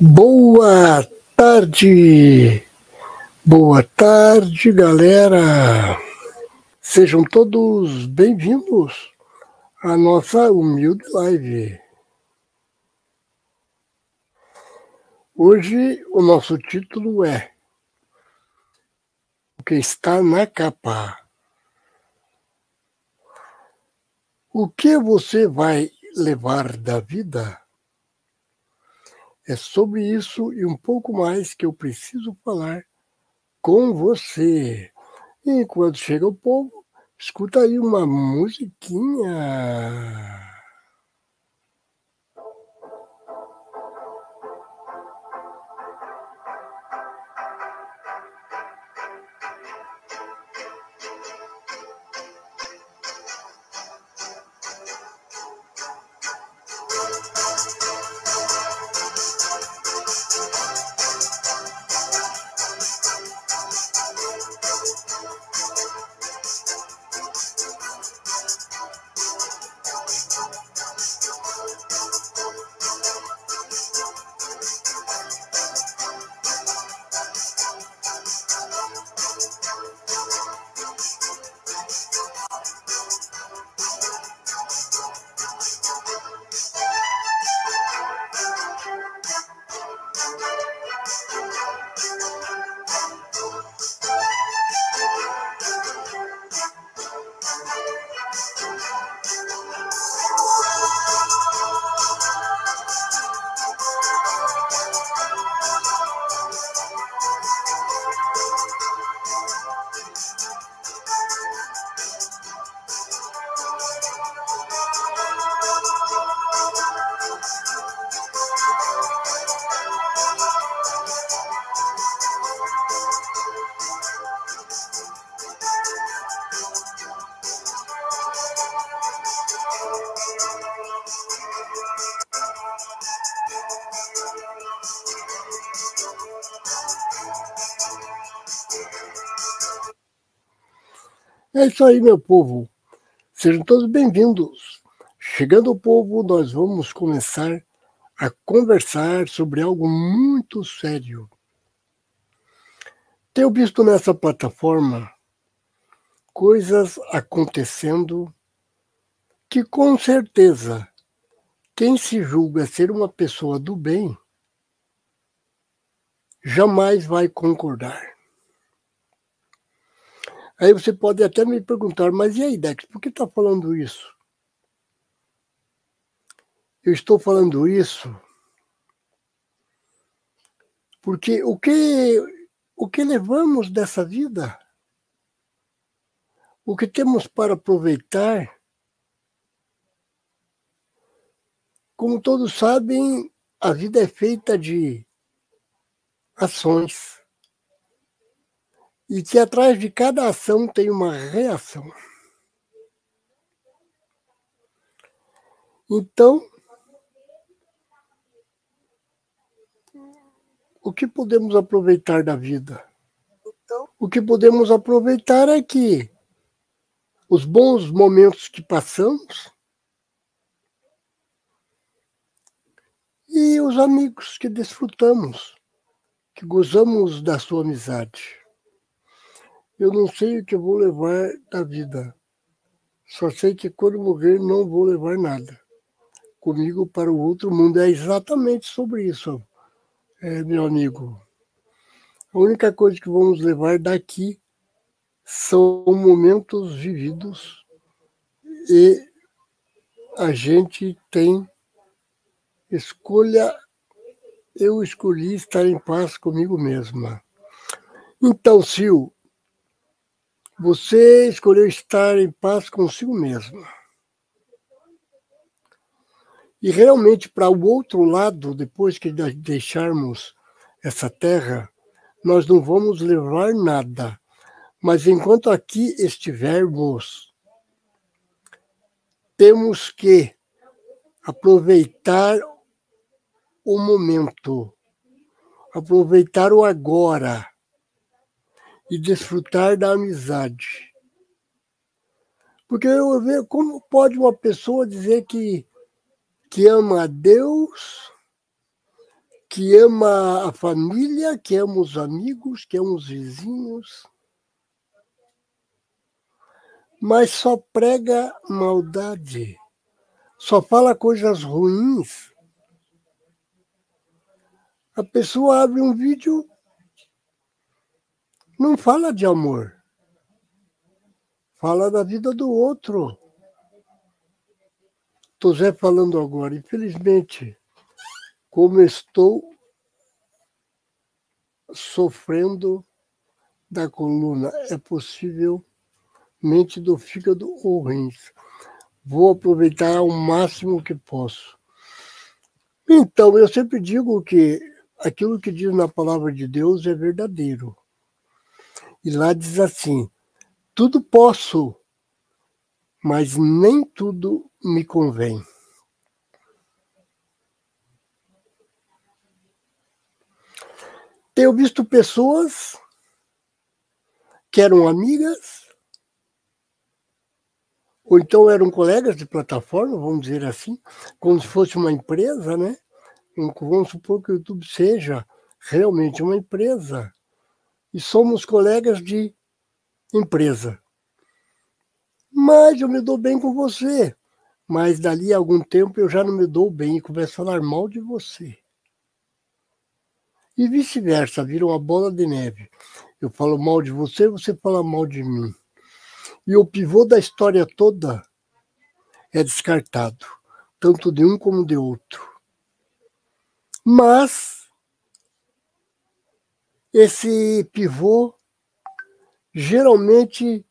Boa tarde galera, sejam todos bem-vindos à nossa humilde live. Hoje o nosso título é O que está na capa. O que você vai levar da vida? É sobre isso e um pouco mais que eu preciso falar com você. E enquanto chega o povo, escuta aí uma musiquinha. É isso aí, meu povo. Sejam todos bem-vindos. Chegando ao povo, nós vamos começar a conversar sobre algo muito sério. Tenho visto nessa plataforma coisas acontecendo que, com certeza, quem se julga ser uma pessoa do bem jamais vai concordar. Aí você pode até me perguntar, mas e aí, Dex, por que está falando isso? Eu estou falando isso porque o que levamos dessa vida, o que temos para aproveitar, como todos sabem, a vida é feita de ações. E que atrás de cada ação tem uma reação. Então, o que podemos aproveitar da vida? O que podemos aproveitar é que os bons momentos que passamos e os amigos que desfrutamos, que gozamos da sua amizade. Eu não sei o que eu vou levar da vida. Só sei que quando morrer não vou levar nada comigo para o outro mundo. É exatamente sobre isso, meu amigo. A única coisa que vamos levar daqui são momentos vividos e a gente tem escolha. Eu escolhi estar em paz comigo mesma. Então, Sil, você escolheu estar em paz consigo mesmo. E realmente, para o outro lado, depois que deixarmos essa terra, nós não vamos levar nada. Mas enquanto aqui estivermos, temos que aproveitar o momento, aproveitar o agora. E desfrutar da amizade. Porque eu vejo como pode uma pessoa dizer que ama a Deus, que ama a família, que ama os amigos, que ama os vizinhos, mas só prega maldade, só fala coisas ruins. A pessoa abre um vídeo, não fala de amor, fala da vida do outro. Estou já falando agora, infelizmente, como estou sofrendo da coluna, é possivelmente do fígado ou rins. Vou aproveitar ao máximo que posso. Então, eu sempre digo que aquilo que diz na palavra de Deus é verdadeiro. E lá diz assim, tudo posso, mas nem tudo me convém. Tenho visto pessoas que eram amigas, ou então eram colegas de plataforma, vamos dizer assim, como se fosse uma empresa, né? Vamos supor que o YouTube seja realmente uma empresa. E somos colegas de empresa. Mas eu me dou bem com você. Mas dali a algum tempo eu já não me dou bem e começo a falar mal de você. E vice-versa, vira uma bola de neve. Eu falo mal de você, você fala mal de mim. E o pivô da história toda é descartado, tanto de um como de outro. Mas esse pivô geralmente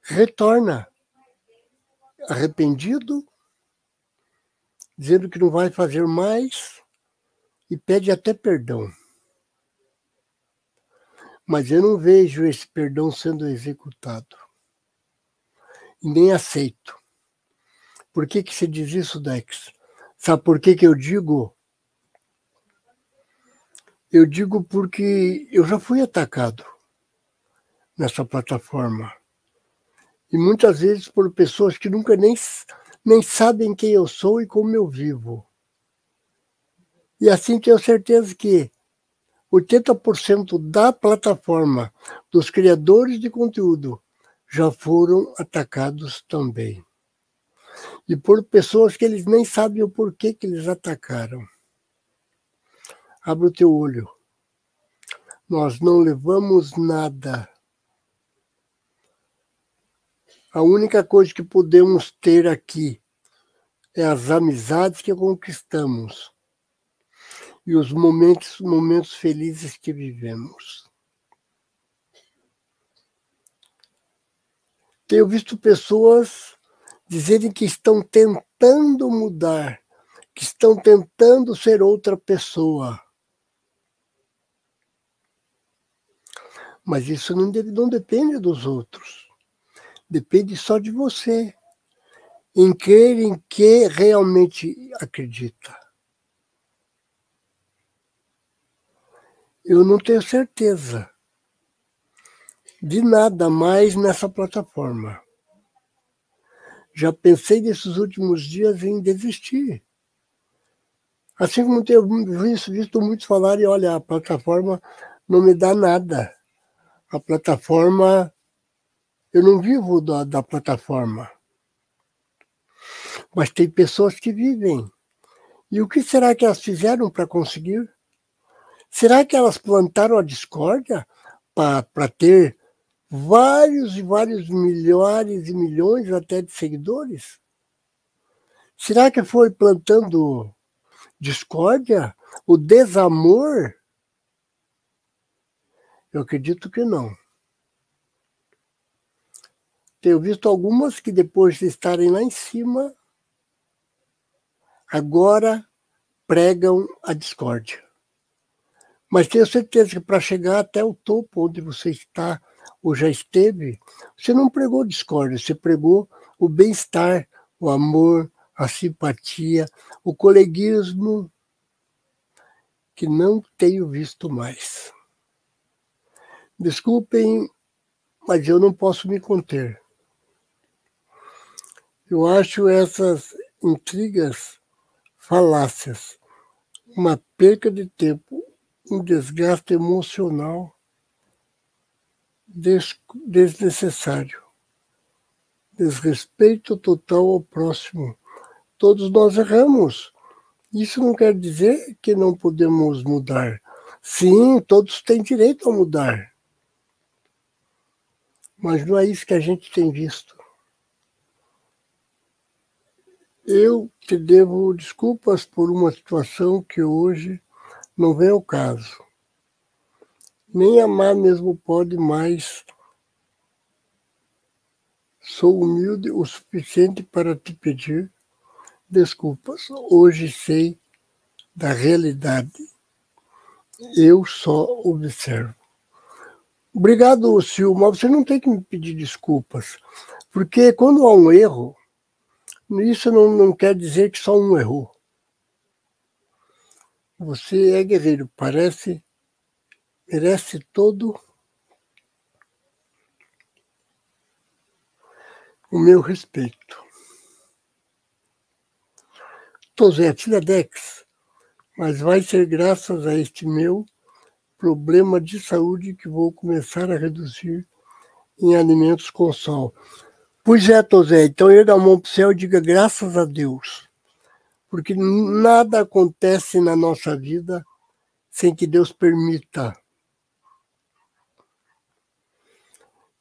retorna arrependido, dizendo que não vai fazer mais e pede até perdão. Mas eu não vejo esse perdão sendo executado e nem aceito. Por que que se diz isso, Dex? Sabe por que que eu digo? Eu digo porque eu já fui atacado nessa plataforma. E muitas vezes por pessoas que nunca nem sabem quem eu sou e como eu vivo. E assim tenho certeza que 80% da plataforma, dos criadores de conteúdo, já foram atacados também. E por pessoas que eles nem sabem o porquê que eles atacaram. Abre o teu olho. Nós não levamos nada. A única coisa que podemos ter aqui é as amizades que conquistamos e os momentos felizes que vivemos. Tenho visto pessoas dizerem que estão tentando mudar, que estão tentando ser outra pessoa. Mas isso não depende dos outros. Depende só de você, em crer em que realmente acredita. Eu não tenho certeza de nada mais nessa plataforma. Já pensei nesses últimos dias em desistir. Assim como tenho visto muitos falarem, olha, a plataforma não me dá nada. A plataforma... Eu não vivo da plataforma. Mas tem pessoas que vivem. E o que será que elas fizeram para conseguir? Será que elas plantaram a discórdia para ter vários e vários milhares e milhões até de seguidores? Será que foi plantando discórdia, o desamor? Eu acredito que não. Tenho visto algumas que depois de estarem lá em cima, agora pregam a discórdia. Mas tenho certeza que para chegar até o topo onde você está ou já esteve, você não pregou discórdia, você pregou o bem-estar, o amor, a simpatia, o coleguismo, que não tenho visto mais. Desculpem, mas eu não posso me conter. Eu acho essas intrigas falácias. uma perca de tempo, um desgaste emocional desnecessário, desrespeito total ao próximo. Todos nós erramos. Isso não quer dizer que não podemos mudar. Sim, todos têm direito a mudar. Mas não é isso que a gente tem visto. Eu te devo desculpas por uma situação que hoje não vem ao caso. Nem amar mesmo pode mais. Sou humilde o suficiente para te pedir desculpas. Hoje sei da realidade. Eu só observo. Obrigado, Silma. Você não tem que me pedir desculpas. Porque quando há um erro, isso não quer dizer que só um errou. Você é guerreiro. Merece todo o meu respeito. Tosé, Afiliadex, mas vai ser graças a este meu problema de saúde que vou começar a reduzir em alimentos com sal. Pois é, Tosé, então eu dou a mão para o céu e diga graças a Deus, porque nada acontece na nossa vida sem que Deus permita.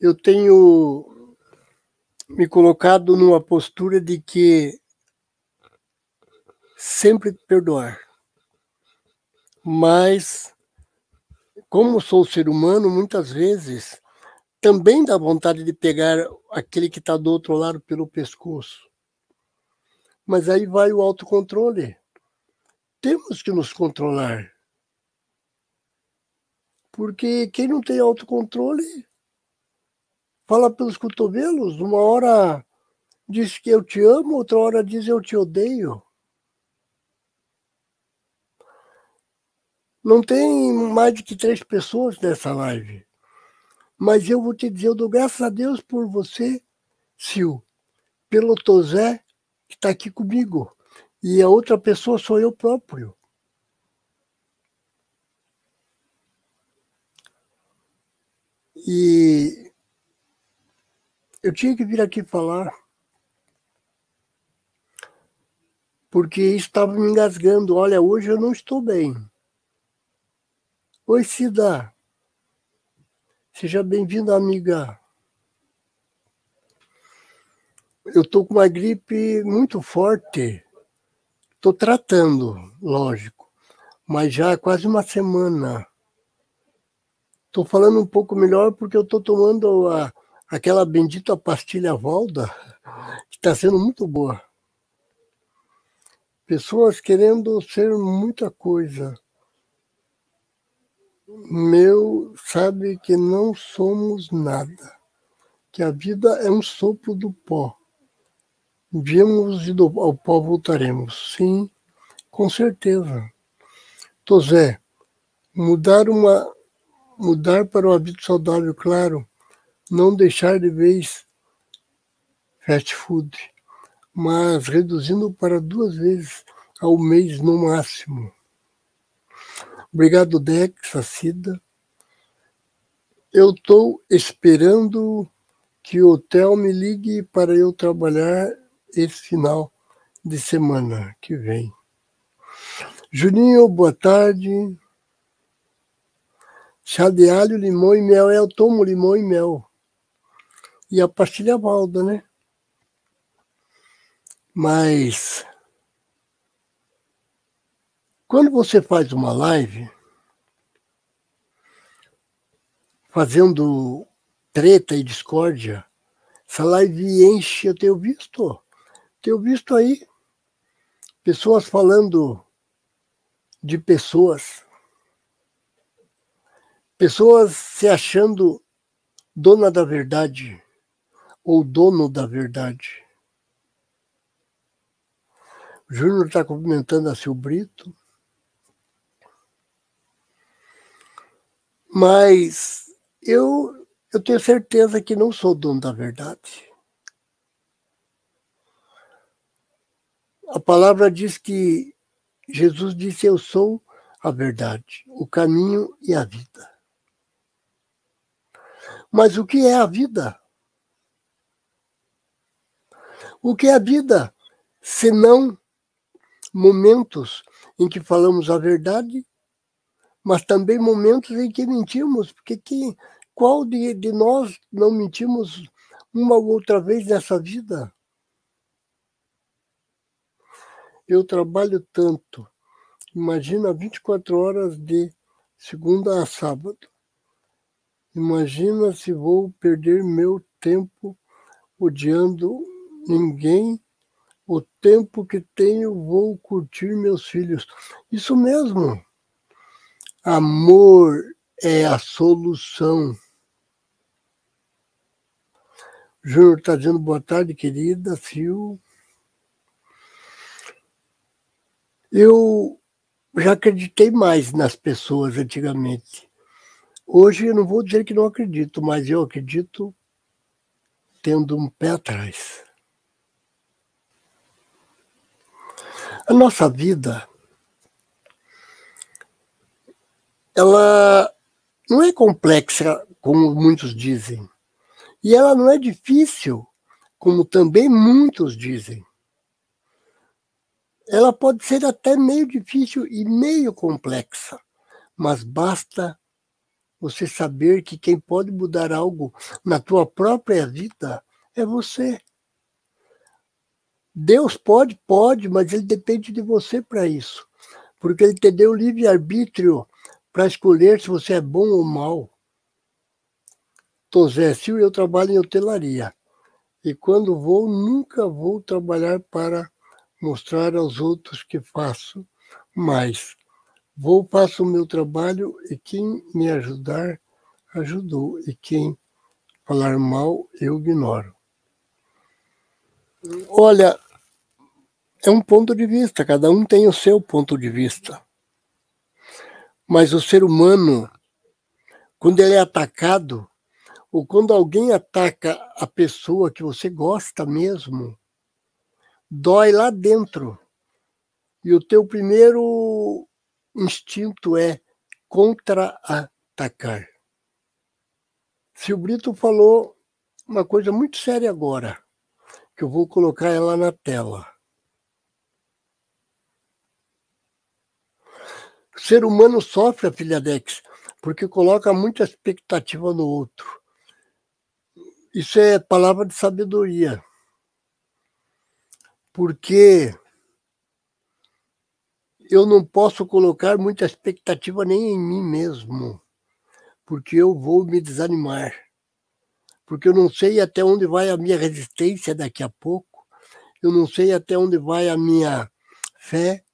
Eu tenho me colocado numa postura de que sempre perdoar. Mas, como sou ser humano, muitas vezes também dá vontade de pegar aquele que está do outro lado pelo pescoço. Mas aí vai o autocontrole. Temos que nos controlar. Porque quem não tem autocontrole fala pelos cotovelos, uma hora diz que eu te amo, outra hora diz eu te odeio. Não tem mais de que 3 pessoas nessa live. Mas eu vou te dizer, eu dou graças a Deus por você, Sil, pelo Tosé, que está aqui comigo. E a outra pessoa sou eu próprio. E eu tinha que vir aqui falar, porque estava me engasgando. Olha, hoje eu não estou bem. Oi, Cida. Seja bem-vinda, amiga. Eu estou com uma gripe muito forte. Estou tratando, lógico, mas já há quase uma semana. Estou falando um pouco melhor porque eu estou tomando aquela bendita pastilha Valda, que está sendo muito boa. Pessoas querendo ser muita coisa. Meu sabe que não somos nada, que a vida é um sopro do pó. Viemos e ao pó voltaremos. Sim, com certeza. Tosé, mudar para um hábito saudável, claro, não deixar de vez fast food, mas reduzindo para 2 vezes ao mês no máximo. Obrigado, Dex, a Cida. Eu estou esperando que o hotel me ligue para eu trabalhar esse final de semana que vem. Juninho, boa tarde. Chá de alho, limão e mel. Eu tomo limão e mel. E a pastilha Valda, né? Mas quando você faz uma live fazendo treta e discórdia, essa live enche, eu tenho visto aí pessoas falando de pessoas se achando dona da verdade, ou dono da verdade. O Júnior está cumprimentando a Eliu Brito. Mas eu tenho certeza que não sou dono da verdade. A palavra diz que Jesus disse, eu sou a verdade, o caminho e a vida. Mas o que é a vida? O que é a vida, senão momentos em que falamos a verdade, mas também momentos em que mentimos, porque qual de nós não mentimos uma ou outra vez nessa vida? Eu trabalho tanto, imagina 24 horas de segunda a sábado. Imagina se vou perder meu tempo odiando ninguém, o tempo que tenho vou curtir meus filhos. Isso mesmo. Amor é a solução. Júnior está dizendo boa tarde, querida, Sil. Eu já acreditei mais nas pessoas antigamente. Hoje eu não vou dizer que não acredito, mas eu acredito tendo um pé atrás. A nossa vida, ela não é complexa, como muitos dizem. E ela não é difícil, como também muitos dizem. Ela pode ser até meio difícil e meio complexa, mas basta você saber que quem pode mudar algo na tua própria vida é você. Deus pode, mas ele depende de você para isso. Porque ele te deu livre-arbítrio para escolher se você é bom ou mal. José Silva, eu trabalho em hotelaria. E quando vou, nunca vou trabalhar para mostrar aos outros que faço. Mas vou, faço o meu trabalho e quem me ajudar, ajudou. E quem falar mal, eu ignoro. Olha, é um ponto de vista, cada um tem o seu ponto de vista. Mas o ser humano, quando ele é atacado, ou quando alguém ataca a pessoa que você gosta mesmo, dói lá dentro. E o teu primeiro instinto é contra-atacar. Eliu Brito falou uma coisa muito séria agora, que eu vou colocar ela na tela. O ser humano sofre a Afiliadex, porque coloca muita expectativa no outro. Isso é palavra de sabedoria, porque eu não posso colocar muita expectativa nem em mim mesmo, porque eu vou me desanimar, porque eu não sei até onde vai a minha resistência daqui a pouco, eu não sei até onde vai a minha fé,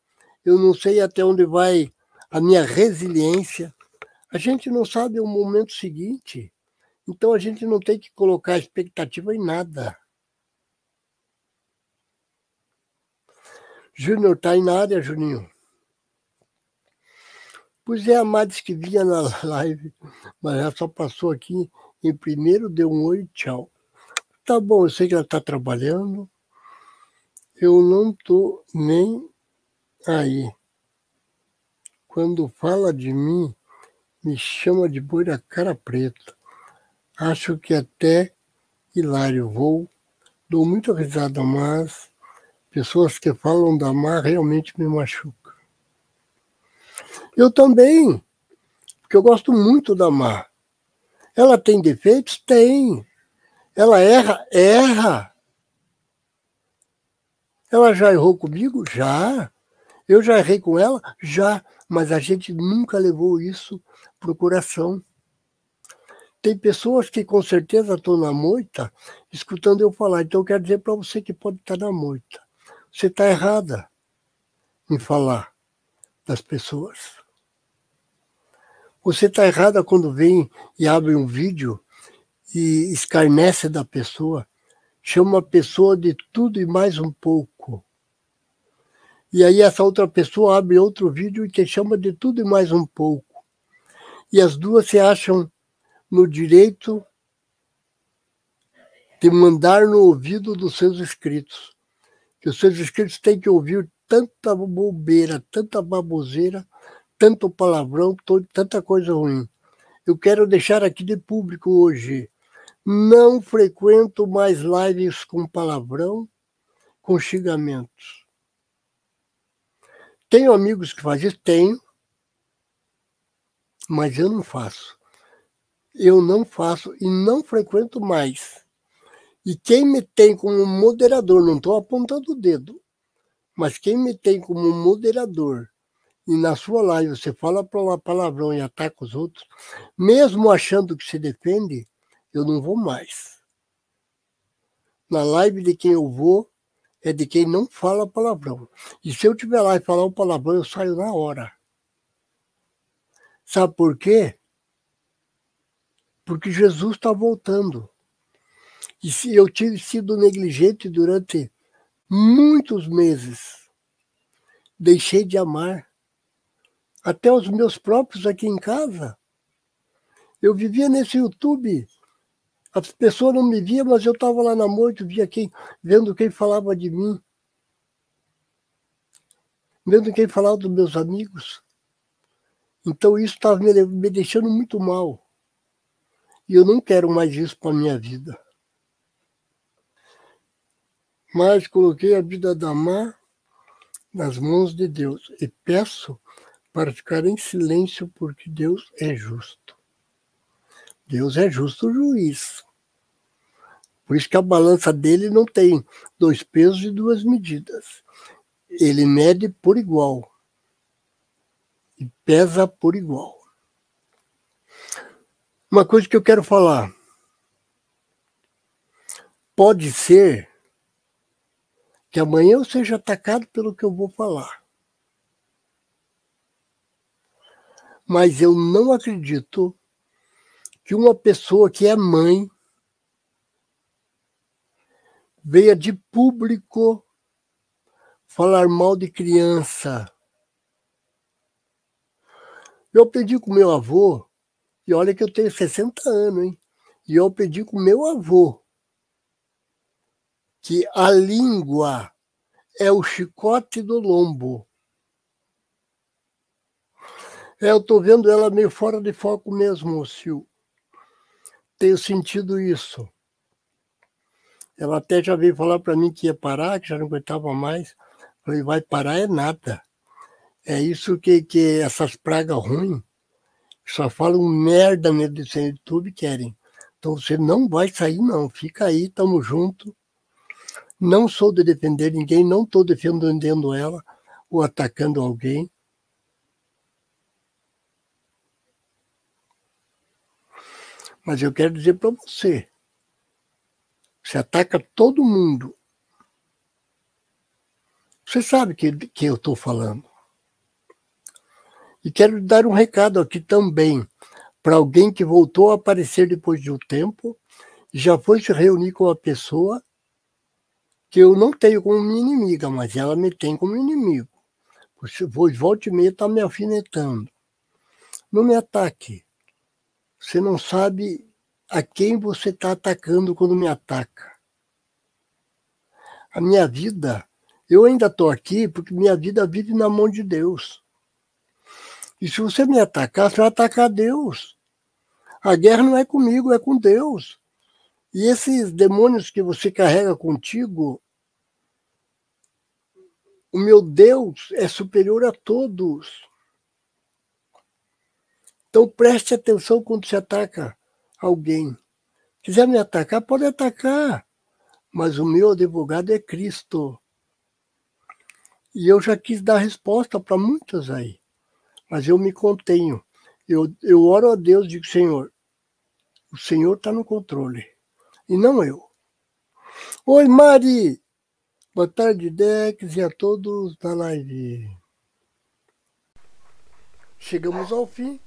eu não sei até onde vai a minha resiliência. A gente não sabe o momento seguinte. Então a gente não tem que colocar expectativa em nada. Júnior, tá aí na área, Juninho? Pois é, a Madis que vinha na live, mas ela só passou aqui em primeiro, deu um oi e tchau. Tá bom, eu sei que ela tá trabalhando. Eu não tô nem aí. Quando fala de mim, me chama de boi da cara preta. Acho que até hilário, dou muita risada, mas pessoas que falam da má realmente me machucam. Eu também, porque eu gosto muito da má. Ela tem defeitos? Tem. Ela erra? Erra. Ela já errou comigo? Já. Eu já errei com ela? Já. Mas a gente nunca levou isso pro coração. Tem pessoas que com certeza estão na moita escutando eu falar. Então eu quero dizer para você que pode estar na moita. Você está errada em falar das pessoas. Você está errada quando vem e abre um vídeo e escarnece da pessoa. Chama a pessoa de tudo e mais um pouco. E aí essa outra pessoa abre outro vídeo e te chama de tudo e mais um pouco. E as duas se acham no direito de mandar no ouvido dos seus inscritos. Que os seus inscritos têm que ouvir tanta bobeira, tanta baboseira, tanto palavrão, tanta coisa ruim. Eu quero deixar aqui de público hoje. Não frequento mais lives com palavrão, com xingamentos. Tenho amigos que fazem isso? Tenho. Mas eu não faço. Eu não faço e não frequento mais. E quem me tem como moderador, não estou apontando o dedo, mas quem me tem como moderador e na sua live você fala palavrão e ataca os outros, mesmo achando que se defende, eu não vou mais. Na live de quem eu vou é de quem não fala palavrão. E se eu tiver lá e falar um palavrão, eu saio na hora. Sabe por quê? Porque Jesus está voltando. E se eu tive sido negligente durante muitos meses, deixei de amar até os meus próprios aqui em casa. Eu vivia nesse YouTube, as pessoas não me viam, mas eu estava lá na morte, via quem, vendo quem falava de mim, vendo quem falava dos meus amigos. Então isso estava me deixando muito mal. E eu não quero mais isso para a minha vida. Mas coloquei a vida da Mar nas mãos de Deus e peço para ficar em silêncio, porque Deus é justo. Deus é justo juiz. Por isso que a balança dele não tem dois pesos e duas medidas. Ele mede por igual e pesa por igual. Uma coisa que eu quero falar. Pode ser que amanhã eu seja atacado pelo que eu vou falar. Mas eu não acredito que uma pessoa que é mãe venha de público falar mal de criança. Eu aprendi com meu avô, e olha que eu tenho 60 anos, hein? E eu aprendi com meu avô que a língua é o chicote do lombo. Eu estou vendo ela meio fora de foco mesmo, Sil. Tenho sentido isso. Ela até já veio falar para mim que ia parar, que já não aguentava mais. Falei, vai parar é nada. É isso que essas pragas ruins, que só falam merda nesse YouTube, querem. Então você não vai sair, não. Fica aí, tamo junto. Não sou de defender ninguém, não estou defendendo ela ou atacando alguém. Mas eu quero dizer para você, você ataca todo mundo. Você sabe que eu estou falando. E quero dar um recado aqui também para alguém que voltou a aparecer depois de um tempo, já foi se reunir com a pessoa, que eu não tenho como minha inimiga, mas ela me tem como inimigo. Pois volta e meia está me alfinetando. Não me ataque. Você não sabe a quem você está atacando quando me ataca. A minha vida, eu ainda estou aqui porque minha vida vive na mão de Deus. E se você me atacar, você vai atacar Deus. A guerra não é comigo, é com Deus. E esses demônios que você carrega contigo, o meu Deus é superior a todos. Então preste atenção quando se ataca alguém. Se quiser me atacar, pode atacar. Mas o meu advogado é Cristo. E eu já quis dar resposta para muitas aí. Mas eu me contenho. Eu oro a Deus e digo, Senhor, o Senhor está no controle. E não eu. Oi, Mari! Boa tarde, Dex, e a todos da live. Chegamos ao fim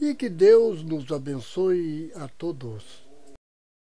e que Deus nos abençoe a todos.